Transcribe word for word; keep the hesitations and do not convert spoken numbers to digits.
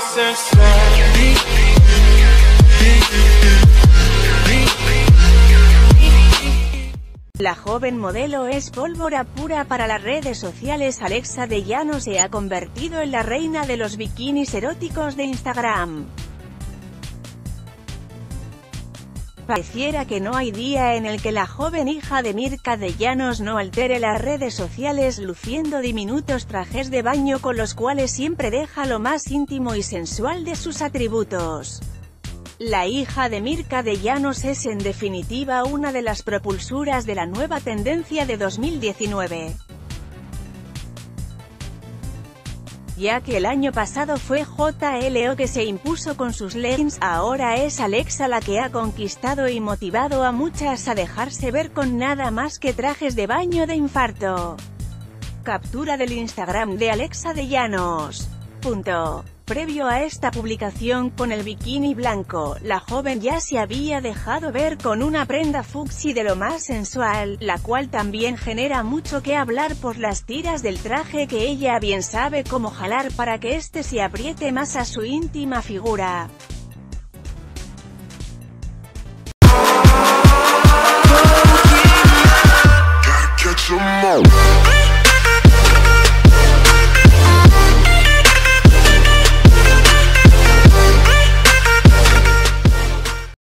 hacer ser. La joven modelo es pólvora pura para las redes sociales. Alexa Dellanos se ha convertido en la reina de los bikinis eróticos de Instagram. Pareciera que no hay día en el que la joven hija de Myrka Dellanos no altere las redes sociales luciendo diminutos trajes de baño con los cuales siempre deja lo más íntimo y sensual de sus atributos. La hija de Myrka Dellanos es en definitiva una de las propulsoras de la nueva tendencia de dos mil diecinueve. Ya que el año pasado fue J L O que se impuso con sus leggings, ahora es Alexa la que ha conquistado y motivado a muchas a dejarse ver con nada más que trajes de baño de infarto. Captura del Instagram de Alexa Dellanos. Punto. Previo a esta publicación, con el bikini blanco, la joven ya se había dejado ver con una prenda fucsia de lo más sensual, la cual también genera mucho que hablar por las tiras del traje que ella bien sabe cómo jalar para que este se apriete más a su íntima figura.